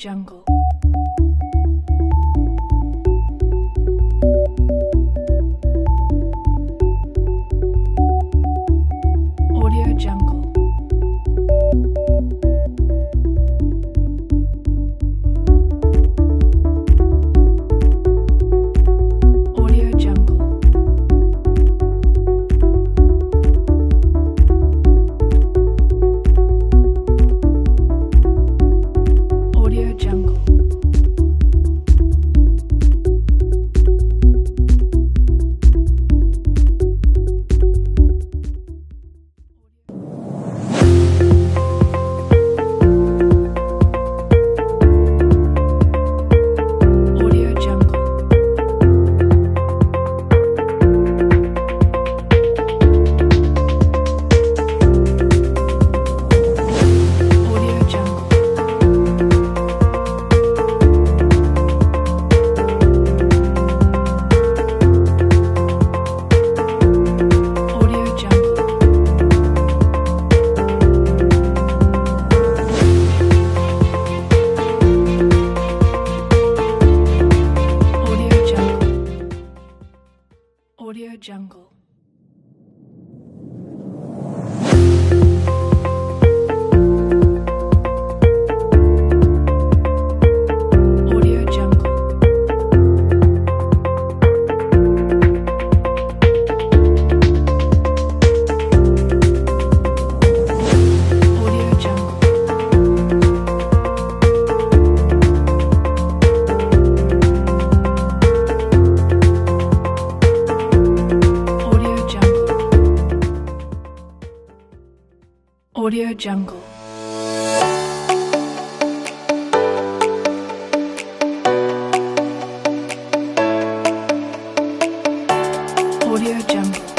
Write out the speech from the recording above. AudioJungle. AudioJungle. AudioJungle. AudioJungle. AudioJungle.